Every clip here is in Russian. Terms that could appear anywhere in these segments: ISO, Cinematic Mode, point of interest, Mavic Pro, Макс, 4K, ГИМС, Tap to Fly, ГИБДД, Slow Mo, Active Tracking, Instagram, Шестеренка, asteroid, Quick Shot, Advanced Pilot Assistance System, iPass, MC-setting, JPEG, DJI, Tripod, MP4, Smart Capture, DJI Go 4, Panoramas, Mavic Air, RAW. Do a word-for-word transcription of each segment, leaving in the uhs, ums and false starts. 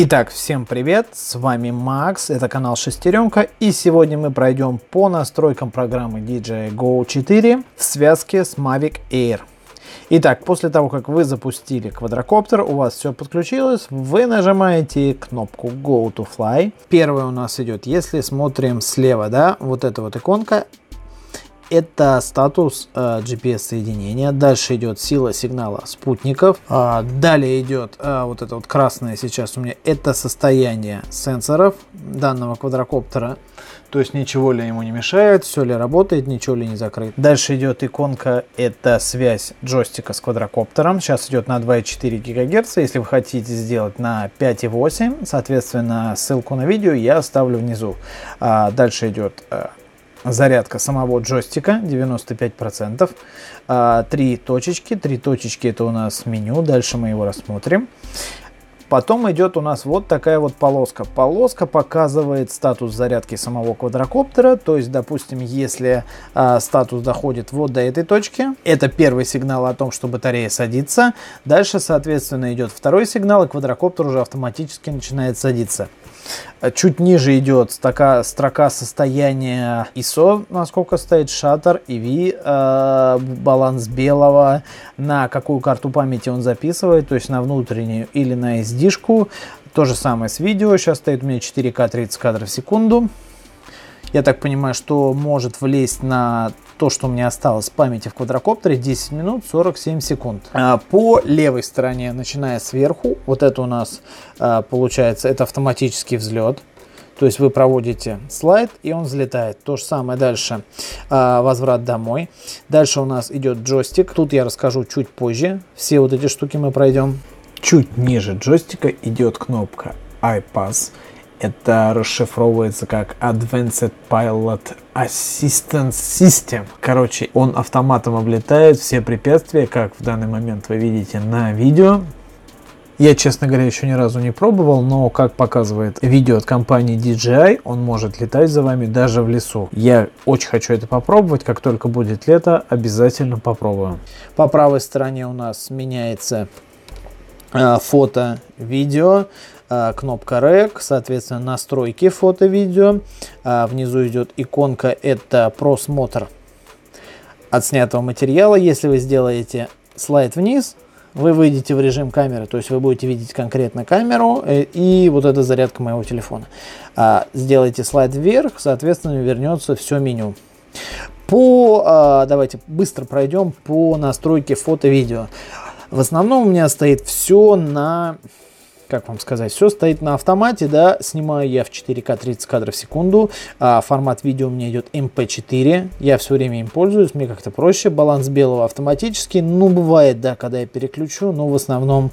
Итак, всем привет, с вами Макс, это канал Шестеренка, и сегодня мы пройдем по настройкам программы ди джей ай Go четыре в связке с Mavic Air. Итак, после того, как вы запустили квадрокоптер, у вас все подключилось, вы нажимаете кнопку Go to Fly. Первое у нас идет, если смотрим слева, да, вот эта вот иконка. Это статус э, джи пи эс-соединения. Дальше идет сила сигнала спутников. А, далее идет а, вот это вот красное сейчас у меня. Это состояние сенсоров данного квадрокоптера. То есть ничего ли ему не мешает, все ли работает, ничего ли не закрыто. Дальше идет иконка. Это связь джойстика с квадрокоптером. Сейчас идет на два и четыре гигагерца. Если вы хотите сделать на пять и восемь, соответственно, ссылку на видео я оставлю внизу. А, дальше идет... зарядка самого джойстика девяносто пять процентов. Три точечки. Три точечки — это у нас меню. Дальше мы его рассмотрим. Потом идет у нас вот такая вот полоска. Полоска показывает статус зарядки самого квадрокоптера. То есть, допустим, если э, статус доходит вот до этой точки, это первый сигнал о том, что батарея садится. Дальше, соответственно, идет второй сигнал, и квадрокоптер уже автоматически начинает садиться. Чуть ниже идет такая строка состояния ай эс о, насколько стоит шаттер, и ви, э, баланс белого, на какую карту памяти он записывает, то есть на внутреннюю или на эс ди-шку. То же самое с видео, сейчас стоит у меня четыре ка тридцать кадров в секунду. Я так понимаю, что может влезть на то, что у меня осталось в памяти в квадрокоптере, десять минут сорок семь секунд. По левой стороне, начиная сверху, вот это у нас получается, это автоматический взлет. То есть вы проводите слайд, и он взлетает. То же самое дальше, возврат домой. Дальше у нас идет джойстик. Тут я расскажу чуть позже. Все вот эти штуки мы пройдем. Чуть ниже джойстика идет кнопка iPass. Это расшифровывается как Advanced Pilot Assistance System. Короче, он автоматом облетает все препятствия, как в данный момент вы видите на видео. Я, честно говоря, еще ни разу не пробовал, но, как показывает видео от компании ди джей ай, он может летать за вами даже в лесу. Я очень хочу это попробовать, как только будет лето, обязательно попробую. По правой стороне у нас меняется э, фото, видео. Кнопка рек, соответственно, настройки фото-видео. А внизу идет иконка, это просмотр отснятого материала. Если вы сделаете слайд вниз, вы выйдете в режим камеры, то есть вы будете видеть конкретно камеру и вот эта зарядка моего телефона. А сделайте слайд вверх, соответственно, вернется все меню. По, а, давайте быстро пройдем по настройке фото-видео. В основном у меня стоит все на... Как вам сказать, все стоит на автомате, да, снимаю я в четыре ка тридцать кадров в секунду, а формат видео у меня идет эм пэ четыре, я все время им пользуюсь, мне как-то проще, баланс белого автоматически, ну, бывает, да, когда я переключу, но в основном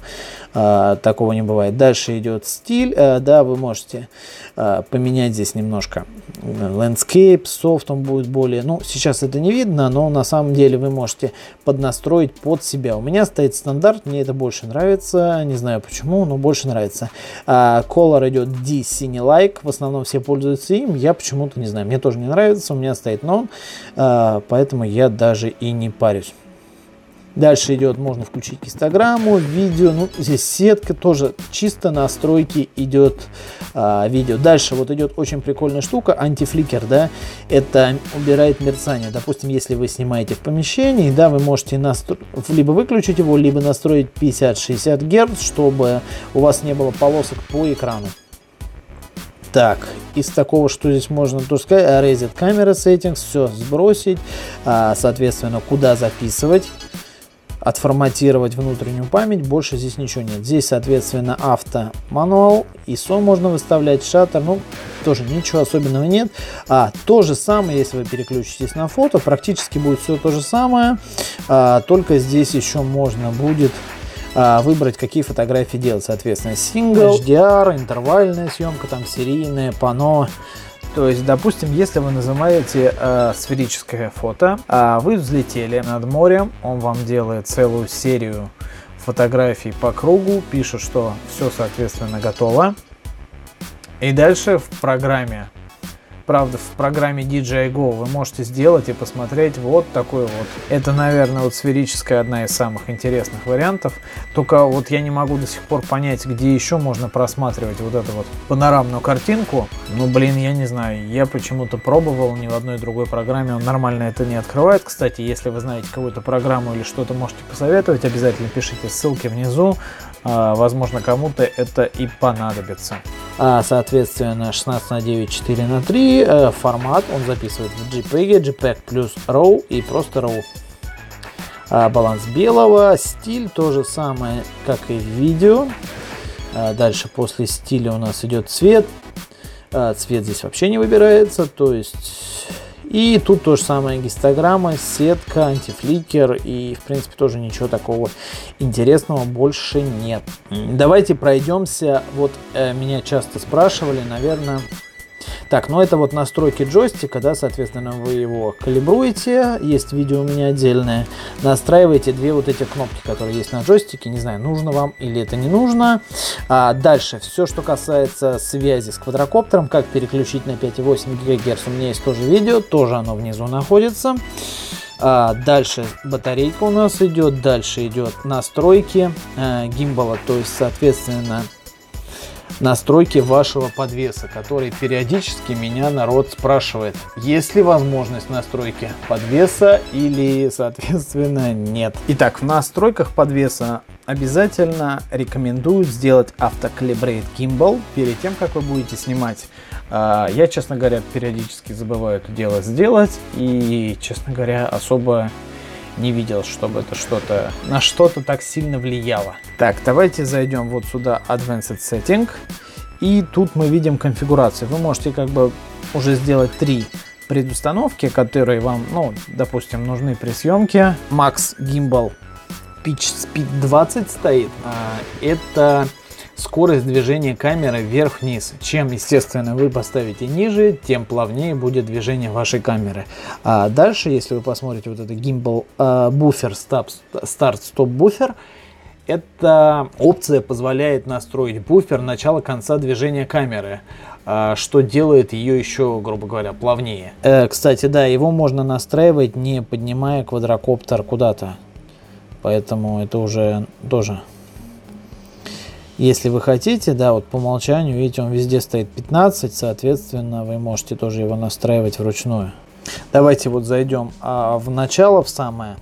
а, такого не бывает. Дальше идет стиль, а, да, вы можете а, поменять здесь немножко landscape, soft он будет более, ну, сейчас это не видно, но на самом деле вы можете поднастроить под себя. У меня стоит стандарт, мне это больше нравится, не знаю почему, но больше нравится. Uh, color идет D синий лайк, в основном все пользуются им, я почему-то не знаю, мне тоже не нравится, у меня стоит нон, uh, поэтому я даже и не парюсь. Дальше идет, можно включить инстаграму, видео, ну здесь сетка тоже, чисто настройки идет а, видео. Дальше вот идет очень прикольная штука, антифликер, да, это убирает мерцание. Допустим, если вы снимаете в помещении, да, вы можете настро... либо выключить его, либо настроить пятьдесят-шестьдесят герц, чтобы у вас не было полосок по экрану. Так, из такого, что здесь можно тоже сказать, reset camera settings, все сбросить, а, соответственно, куда записывать. Отформатировать внутреннюю память, больше здесь ничего нет. Здесь, соответственно, авто, мануал, ай эс о можно выставлять, шаттер, ну, тоже ничего особенного нет. А то же самое, если вы переключитесь на фото, практически будет все то же самое, а, только здесь еще можно будет а, выбрать, какие фотографии делать. Соответственно, сингл, эйч ди ар, интервальная съемка, там, серийная, пано. То есть, допустим, если вы называете э, сферическое фото, а вы взлетели над морем, он вам делает целую серию фотографий по кругу, пишет, что все, соответственно, готово. И дальше в программе Правда, в программе ди джей ай го вы можете сделать и посмотреть вот такой вот. Это, наверное, вот сферическая одна из самых интересных вариантов. Только вот я не могу до сих пор понять, где еще можно просматривать вот эту вот панорамную картинку. Ну, блин, я не знаю. Я почему-то пробовал, ни в одной другой программе он нормально это не открывает. Кстати, если вы знаете какую-то программу или что-то можете посоветовать, обязательно пишите ссылки внизу. Возможно, кому-то это и понадобится. Соответственно, шестнадцать на девять, четыре на три формат он записывает в JPEG, JPEG плюс RAW и просто RAW. Баланс белого, стиль то же самое, как и в видео. Дальше после стиля у нас идет цвет. Цвет здесь вообще не выбирается, то есть... И тут то же самое, гистограмма, сетка, антифликер и, в принципе, тоже ничего такого интересного больше нет. Давайте пройдемся. Вот э, меня часто спрашивали, наверное... Так, ну это вот настройки джойстика, да, соответственно, вы его калибруете, есть видео у меня отдельное, настраиваете две вот эти кнопки, которые есть на джойстике, не знаю, нужно вам или это не нужно. А дальше, все, что касается связи с квадрокоптером, как переключить на пять и восемь гигагерц, у меня есть тоже видео, тоже оно внизу находится. А дальше батарейка у нас идет, дальше идет настройки э, гимбала, то есть, соответственно, настройки вашего подвеса, который периодически меня народ спрашивает, есть ли возможность настройки подвеса или, соответственно, нет. Итак, в настройках подвеса обязательно рекомендуют сделать автокалибрейт гимбал перед тем, как вы будете снимать. Я, честно говоря, периодически забываю это дело сделать и, честно говоря, особо не видел, чтобы это что-то на что-то так сильно влияло. Так, давайте зайдем вот сюда, Advanced Setting, и тут мы видим конфигурацию. Вы можете как бы уже сделать три предустановки, которые вам, ну, допустим, нужны при съемке. Max Gimbal Pitch Speed двадцать стоит. Это скорость движения камеры вверх-вниз. Чем, естественно, вы поставите ниже, тем плавнее будет движение вашей камеры. А дальше, если вы посмотрите вот это Gimbal uh, Buffer, Start Stop Buffer, эта опция позволяет настроить буфер начала-конца движения камеры, что делает ее еще, грубо говоря, плавнее. Э, кстати, да, его можно настраивать, не поднимая квадрокоптер куда-то. Поэтому это уже тоже... Если вы хотите, да, вот по умолчанию, видите, он везде стоит пятнадцать, соответственно, вы можете тоже его настраивать вручную. Давайте вот зайдем а, в начало, в самое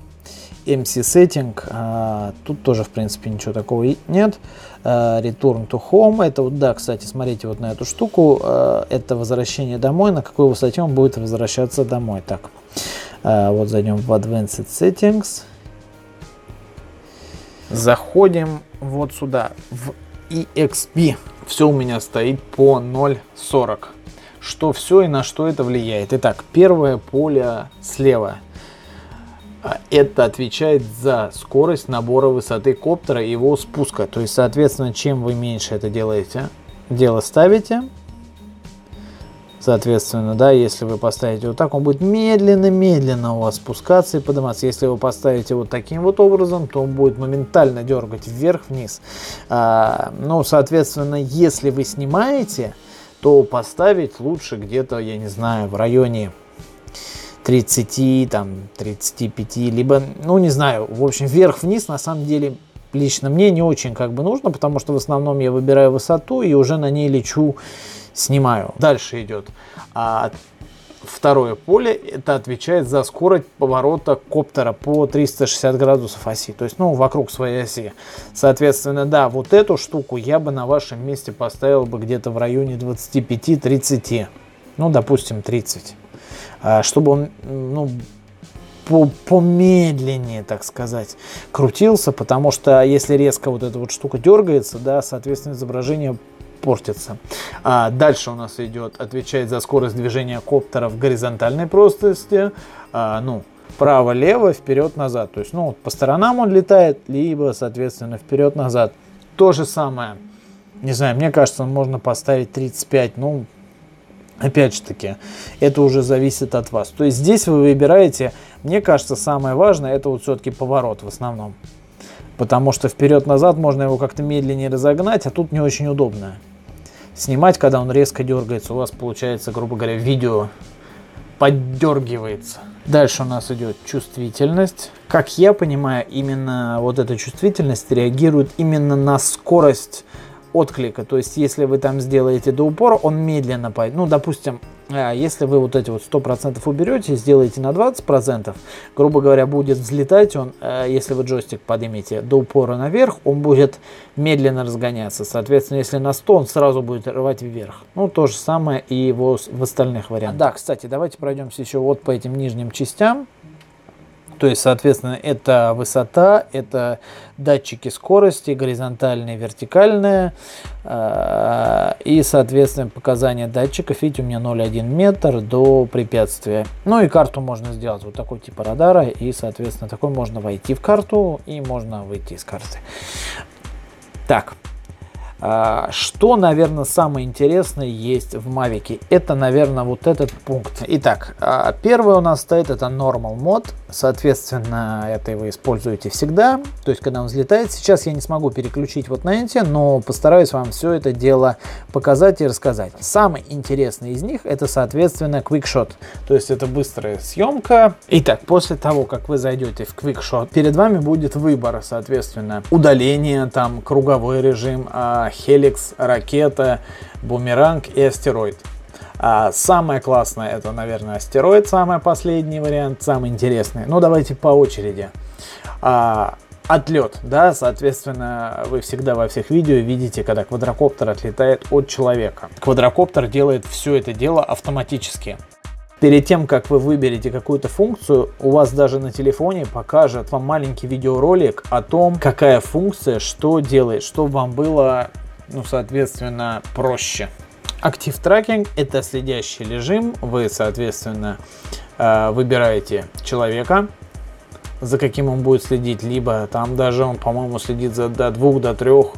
эм си-setting, а, тут тоже, в принципе, ничего такого нет. А, Return to Home, это вот, да, кстати, смотрите вот на эту штуку, а, это возвращение домой, на какой высоте он будет возвращаться домой. Так, а, вот зайдем в Advanced Settings, заходим вот сюда, в и икс пи. Все у меня стоит по ноль сорок. Что все и на что это влияет? Итак, первое поле слева. Это отвечает за скорость набора высоты коптера и его спуска. То есть, соответственно, чем вы меньше это делаете, дело ставите. Соответственно, да, если вы поставите вот так, он будет медленно-медленно у вас спускаться и подниматься. Если вы поставите вот таким вот образом, то он будет моментально дергать вверх-вниз. А, ну, соответственно, если вы снимаете, то поставить лучше где-то, я не знаю, в районе тридцати, там, тридцати пяти, либо, ну, не знаю, в общем, вверх-вниз на самом деле... Лично мне не очень как бы нужно, потому что в основном я выбираю высоту и уже на ней лечу, снимаю. Дальше идет а, второе поле, это отвечает за скорость поворота коптера по триста шестьдесят градусов оси, то есть, ну, вокруг своей оси. Соответственно, да, вот эту штуку я бы на вашем месте поставил бы где-то в районе двадцати пяти тридцати, ну, допустим, тридцать, а, чтобы он, ну, помедленнее, так сказать, крутился, потому что если резко вот эта вот штука дергается, да, соответственно, изображение портится. А дальше у нас идет, отвечает за скорость движения коптера в горизонтальной плоскости, а, ну, право-лево, вперед-назад, то есть, ну, по сторонам он летает, либо, соответственно, вперед-назад. То же самое, не знаю, мне кажется, можно поставить тридцать пять, ну, опять же таки, это уже зависит от вас. То есть здесь вы выбираете, мне кажется, самое важное, это вот все-таки поворот в основном. Потому что вперед-назад можно его как-то медленнее разогнать, а тут не очень удобно. снимать, когда он резко дергается, у вас получается, грубо говоря, видео поддергивается. Дальше у нас идет чувствительность. Как я понимаю, именно вот эта чувствительность реагирует именно на скорость отклика. То есть, если вы там сделаете до упора, он медленно пойдет. Ну, допустим, если вы вот эти вот сто процентов уберете и сделаете на двадцать процентов, грубо говоря, будет взлетать он, если вы джойстик поднимете до упора наверх, он будет медленно разгоняться. Соответственно, если на сто, он сразу будет рвать вверх. Ну, то же самое и в, в остальных вариантах. Да, кстати, давайте пройдемся еще вот по этим нижним частям. То есть, соответственно, это высота, это датчики скорости, горизонтальные, вертикальные. И, соответственно, показания датчиков. Видите, у меня ноль целых один метр до препятствия. Ну и карту можно сделать вот такой типа радара. И, соответственно, такой можно войти в карту и можно выйти из карты. Так. Что, наверное, самое интересное есть в Mavic, это, наверное, вот этот пункт. Итак, первый у нас стоит, это Normal Mode, соответственно, это вы используете всегда, то есть, когда он взлетает. Сейчас я не смогу переключить вот на эти, но постараюсь вам все это дело показать и рассказать. Самый интересный из них, это, соответственно, Quick Shot, то есть, это быстрая съемка. Итак, после того, как вы зайдете в Quick Shot, перед вами будет выбор, соответственно, удаление, там, круговой режим, Helix, ракета, бумеранг и астероид. А самое классное, это, наверное, астероид, самый последний вариант, самый интересный. Но давайте по очереди. А, отлет, да, соответственно, вы всегда во всех видео видите, когда квадрокоптер отлетает от человека. Квадрокоптер делает все это дело автоматически. Перед тем, как вы выберете какую-то функцию, у вас даже на телефоне покажет вам маленький видеоролик о том, какая функция, что делает, чтобы вам было, ну, соответственно, проще. Active Tracking – это следящий режим. Вы, соответственно, выбираете человека, за каким он будет следить, либо там даже он, по-моему, следит за до двух, до трех,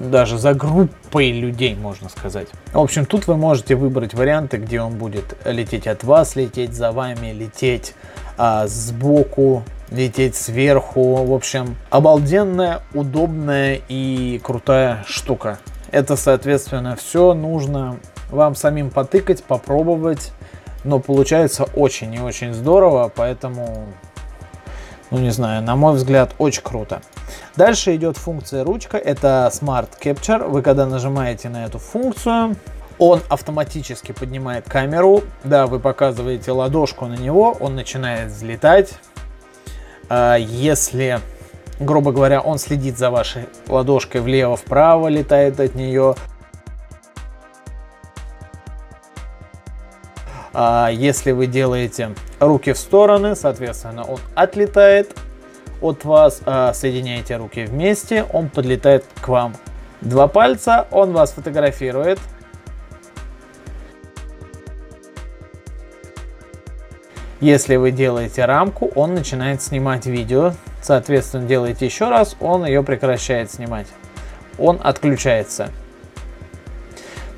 даже за группой людей, можно сказать. В общем, тут вы можете выбрать варианты, где он будет лететь от вас, лететь за вами, лететь а, сбоку, лететь сверху. В общем, обалденная, удобная и крутая штука. Это, соответственно, все нужно вам самим потыкать, попробовать. Но получается очень и очень здорово, поэтому... Ну, не знаю, на мой взгляд, очень круто. Дальше идет функция ручка, это Smart Capture. Вы когда нажимаете на эту функцию, он автоматически поднимает камеру. Да, вы показываете ладошку на него, он начинает взлетать. Если, грубо говоря, он следит за вашей ладошкой влево-вправо, летает от нее. Если вы делаете руки в стороны, соответственно, он отлетает от вас. Соединяете руки вместе, он подлетает к вам. Два пальца, он вас фотографирует. Если вы делаете рамку, он начинает снимать видео. Соответственно, делаете еще раз, он ее прекращает снимать. Он отключается.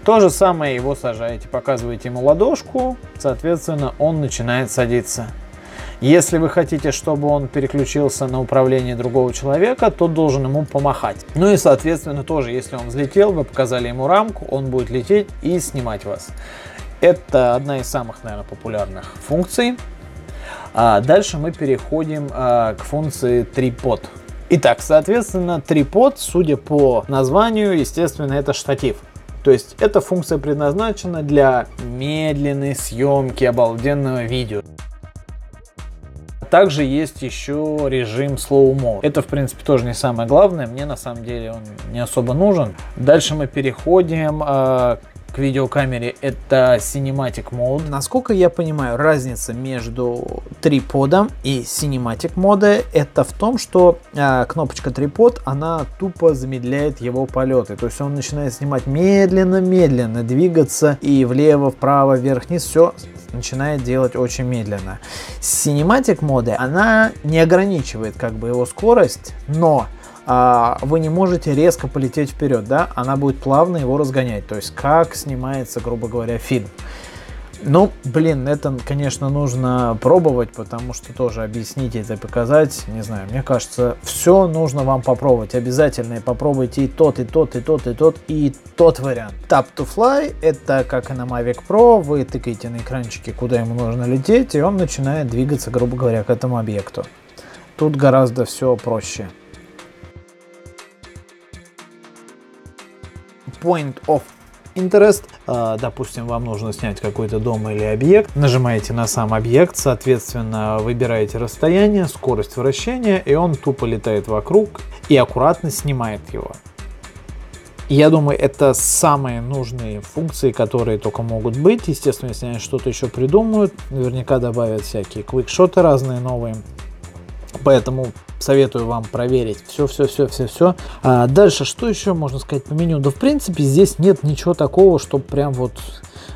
То же самое его сажаете, показываете ему ладошку, соответственно, он начинает садиться. Если вы хотите, чтобы он переключился на управление другого человека, то должен ему помахать. Ну и, соответственно, тоже, если он взлетел, вы показали ему рамку, он будет лететь и снимать вас. Это одна из самых, наверное, популярных функций. А дальше мы переходим а, к функции Tripod. Итак, соответственно, Tripod, судя по названию, естественно, это штатив. То есть, эта функция предназначена для медленной съемки обалденного видео. Также есть еще режим Slow Mo. Это, в принципе, тоже не самое главное. Мне, на самом деле, он не особо нужен. Дальше мы переходим э, к видеокамере. Это Cinematic Mode. Насколько я понимаю, разница между триподом и Cinematic Mode это в том, что э, кнопочка Tripod, она тупо замедляет его полеты. То есть он начинает снимать медленно-медленно, двигаться и влево, вправо, вверх, вниз. Все начинает делать очень медленно. Cinematic Mode, она не ограничивает как бы его скорость, но вы не можете резко полететь вперед, да, она будет плавно его разгонять, то есть как снимается, грубо говоря, фильм. Ну, блин, это, конечно, нужно пробовать, потому что тоже объяснить это, показать, не знаю, мне кажется, все нужно вам попробовать, обязательно, и попробуйте и тот, и тот, и тот, и тот, и тот вариант. Tap to Fly, это как и на Mavic Pro, вы тыкаете на экранчике, куда ему нужно лететь, и он начинает двигаться, грубо говоря, к этому объекту. Тут гораздо все проще. Point of Interest. Допустим, вам нужно снять какой-то дом или объект. Нажимаете на сам объект, соответственно, выбираете расстояние, скорость вращения, и он тупо летает вокруг и аккуратно снимает его. Я думаю, это самые нужные функции, которые только могут быть. Естественно, если они что-то еще придумают, наверняка добавят всякие квикшоты разные новые. Поэтому советую вам проверить все-все-все-все-все. А дальше, что еще можно сказать по меню? Да, в принципе, здесь нет ничего такого, что прям вот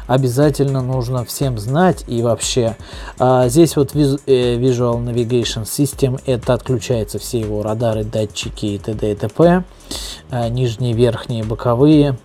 обязательно нужно всем знать и вообще. А здесь вот Visual Navigation System, это отключаются все его радары, датчики и т.д. и т.п. А нижние, верхние, боковые.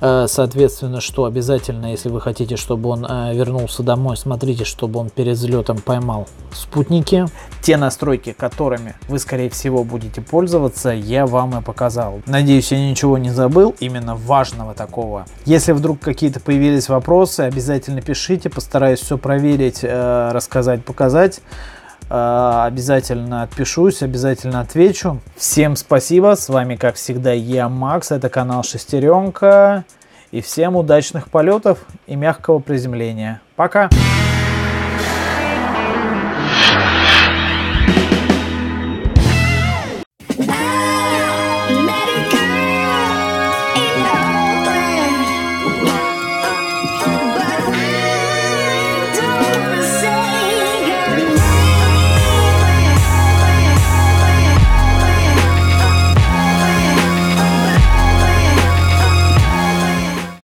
Соответственно, что обязательно, если вы хотите, чтобы он вернулся домой, смотрите, чтобы он перед взлетом поймал спутники. Те настройки, которыми вы, скорее всего, будете пользоваться, я вам и показал. Надеюсь, я ничего не забыл, именно важного такого. Если вдруг какие-то появились вопросы, обязательно пишите, постараюсь все проверить, рассказать, показать. Обязательно отпишусь, обязательно отвечу. Всем спасибо, с вами как всегда я, Макс, это канал Шестеренка. И всем удачных полетов и мягкого приземления. Пока!